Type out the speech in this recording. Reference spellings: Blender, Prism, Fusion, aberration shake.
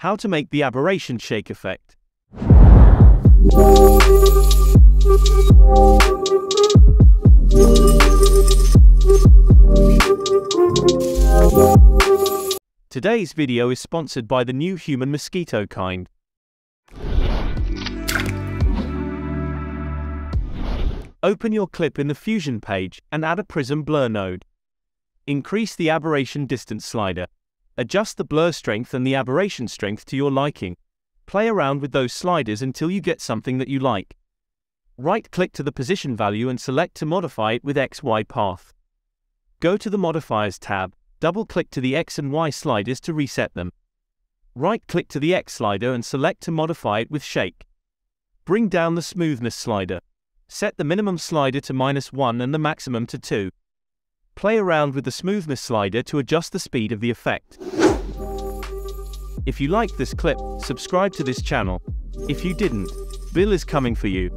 How to make the aberration shake effect. Today's video is sponsored by the new human mosquito kind. Open your clip in the Fusion page and add a Prism blur node. Increase the aberration distance slider. Adjust the blur strength and the aberration strength to your liking. Play around with those sliders until you get something that you like. Right-click to the position value and select to modify it with XY path. Go to the Modifiers tab, double-click to the X and Y sliders to reset them. Right-click to the X slider and select to modify it with Shake. Bring down the Smoothness slider. Set the minimum slider to -1 and the maximum to 2. Play around with the smoothness slider to adjust the speed of the effect. If you liked this clip, subscribe to this channel. If you didn't, Bill is coming for you.